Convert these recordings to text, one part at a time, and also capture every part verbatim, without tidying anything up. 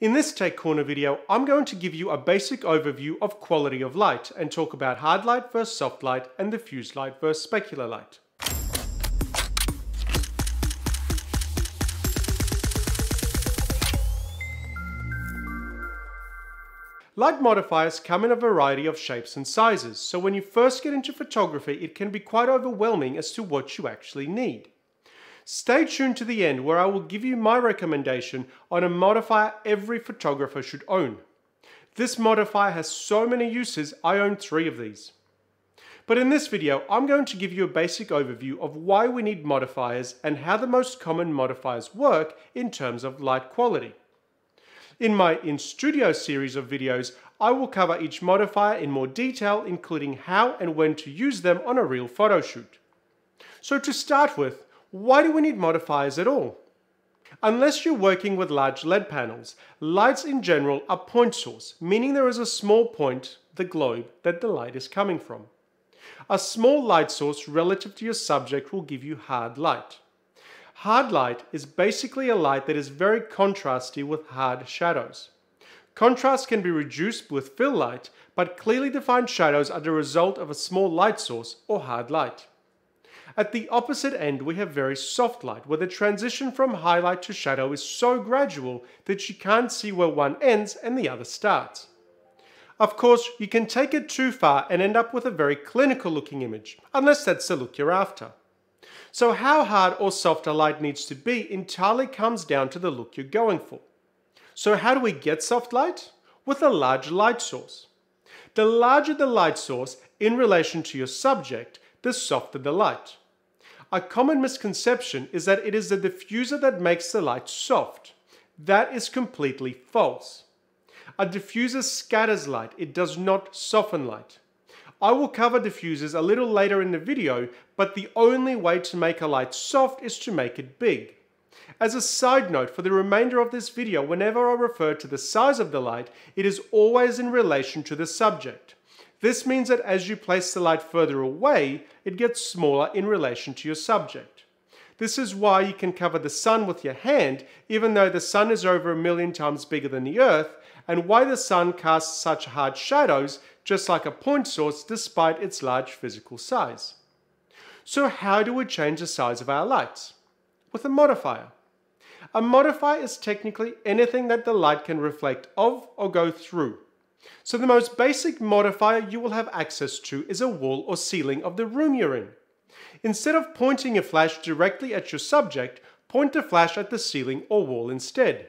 In this Tech Corner video, I'm going to give you a basic overview of quality of light and talk about hard light versus soft light and diffused light versus specular light. Light modifiers come in a variety of shapes and sizes, so when you first get into photography, it can be quite overwhelming as to what you actually need. Stay tuned to the end where I will give you my recommendation on a modifier every photographer should own. This modifier has so many uses, I own three of these. But in this video, I'm going to give you a basic overview of why we need modifiers and how the most common modifiers work in terms of light quality. In my in-studio series of videos, I will cover each modifier in more detail, including how and when to use them on a real photo shoot. So to start with, why do we need modifiers at all? Unless you're working with large L E D panels, lights in general are point source, meaning there is a small point, the globe, that the light is coming from. A small light source relative to your subject will give you hard light. Hard light is basically a light that is very contrasty with hard shadows. Contrast can be reduced with fill light, but clearly defined shadows are the result of a small light source or hard light. At the opposite end, we have very soft light, where the transition from highlight to shadow is so gradual that you can't see where one ends and the other starts. Of course, you can take it too far and end up with a very clinical looking image, unless that's the look you're after. So how hard or soft a light needs to be entirely comes down to the look you're going for. So how do we get soft light? With a large light source. The larger the light source in relation to your subject, the softer the light. A common misconception is that it is the diffuser that makes the light soft. That is completely false. A diffuser scatters light, it does not soften light. I will cover diffusers a little later in the video, but the only way to make a light soft is to make it big. As a side note, for the remainder of this video, whenever I refer to the size of the light, it is always in relation to the subject. This means that as you place the light further away, it gets smaller in relation to your subject. This is why you can cover the sun with your hand, even though the sun is over a million times bigger than the earth, and why the sun casts such hard shadows, just like a point source, despite its large physical size. So how do we change the size of our lights? With a modifier. A modifier is technically anything that the light can reflect off or go through. So the most basic modifier you will have access to is a wall or ceiling of the room you're in. Instead of pointing your flash directly at your subject, point the flash at the ceiling or wall instead.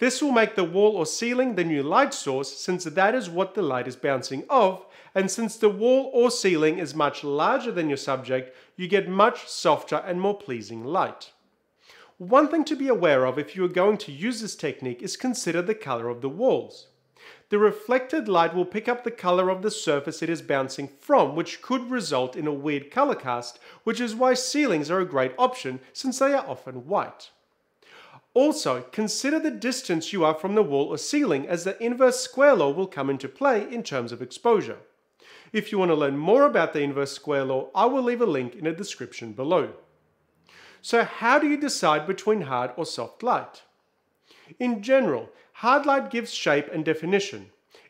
This will make the wall or ceiling the new light source, since that is what the light is bouncing off, and since the wall or ceiling is much larger than your subject, you get much softer and more pleasing light. One thing to be aware of if you are going to use this technique is consider the color of the walls. The reflected light will pick up the color of the surface it is bouncing from, which could result in a weird color cast, which is why ceilings are a great option since they are often white. Also, consider the distance you are from the wall or ceiling, as the inverse square law will come into play in terms of exposure. If you want to learn more about the inverse square law, I will leave a link in the description below. So how do you decide between hard or soft light? In general, hard light gives shape and definition.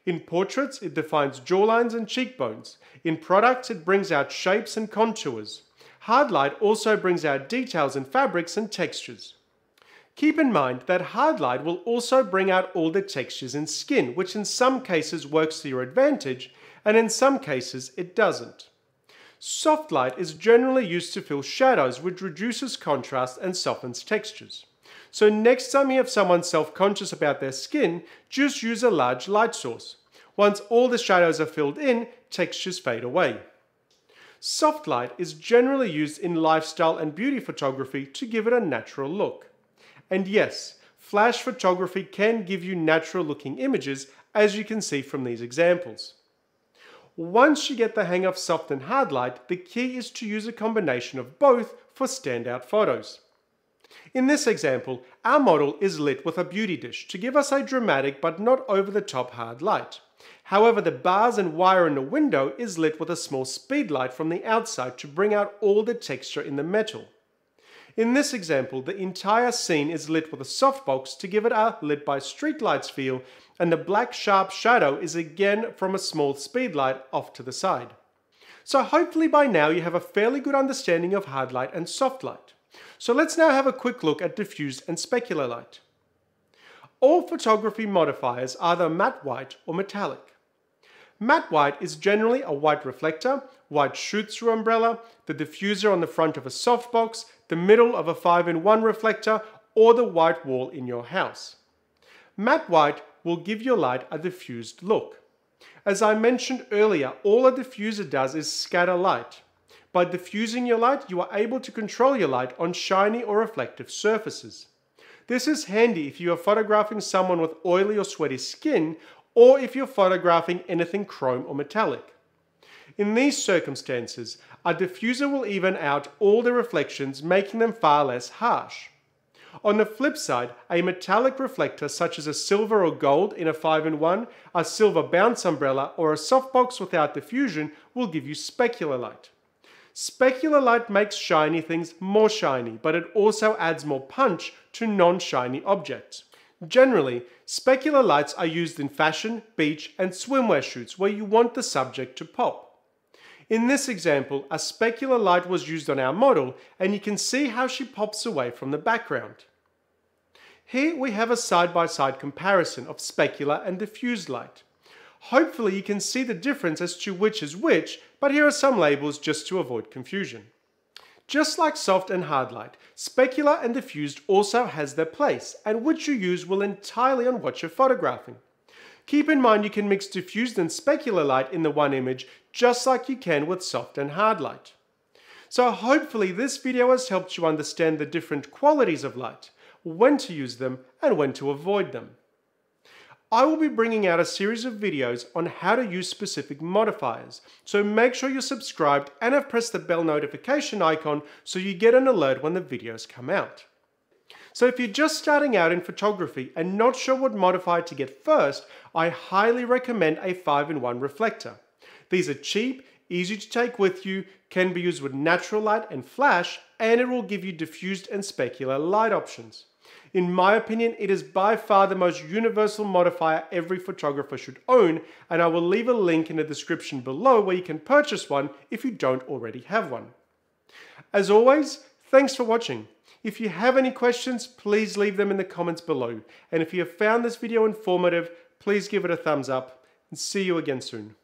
In portraits, it defines jawlines and cheekbones. In products, it brings out shapes and contours. Hard light also brings out details in fabrics and textures. Keep in mind that hard light will also bring out all the textures in skin, which in some cases works to your advantage, and in some cases it doesn't. Soft light is generally used to fill shadows, which reduces contrast and softens textures. So next time you have someone self-conscious about their skin, just use a large light source. Once all the shadows are filled in, textures fade away. Soft light is generally used in lifestyle and beauty photography to give it a natural look. And yes, flash photography can give you natural looking images, as you can see from these examples. Once you get the hang of soft and hard light, the key is to use a combination of both for standout photos. In this example, our model is lit with a beauty dish to give us a dramatic but not over-the-top hard light. However, the bars and wire in the window is lit with a small speed light from the outside to bring out all the texture in the metal. In this example, the entire scene is lit with a softbox to give it a lit by streetlights feel, and the black sharp shadow is again from a small speedlight off to the side. So hopefully by now you have a fairly good understanding of hard light and soft light. So let's now have a quick look at diffused and specular light. All photography modifiers are either matte white or metallic. Matte white is generally a white reflector, white shoot-through umbrella, the diffuser on the front of a softbox, the middle of a five in one reflector, or the white wall in your house. Matte white will give your light a diffused look. As I mentioned earlier, all a diffuser does is scatter light. By diffusing your light, you are able to control your light on shiny or reflective surfaces. This is handy if you are photographing someone with oily or sweaty skin, or if you're photographing anything chrome or metallic. In these circumstances, a diffuser will even out all the reflections, making them far less harsh. On the flip side, a metallic reflector such as a silver or gold in a five in one, a silver bounce umbrella, or a softbox without diffusion will give you specular light. Specular light makes shiny things more shiny, but it also adds more punch to non-shiny objects. Generally, specular lights are used in fashion, beach, and swimwear shoots where you want the subject to pop. In this example, a specular light was used on our model, and you can see how she pops away from the background. Here we have a side-by-side comparison of specular and diffused light. Hopefully you can see the difference as to which is which, but here are some labels just to avoid confusion. Just like soft and hard light, specular and diffused also has their place, and which you use will entirely on what you're photographing. Keep in mind you can mix diffused and specular light in the one image, just like you can with soft and hard light. So hopefully this video has helped you understand the different qualities of light, when to use them, and when to avoid them. I will be bringing out a series of videos on how to use specific modifiers, so make sure you're subscribed and have pressed the bell notification icon so you get an alert when the videos come out. So if you're just starting out in photography and not sure what modifier to get first, I highly recommend a five in one reflector. These are cheap, easy to take with you, can be used with natural light and flash, and it will give you diffused and specular light options. In my opinion, it is by far the most universal modifier every photographer should own, and I will leave a link in the description below where you can purchase one if you don't already have one. As always, thanks for watching. If you have any questions, please leave them in the comments below, and if you have found this video informative, please give it a thumbs up, and see you again soon.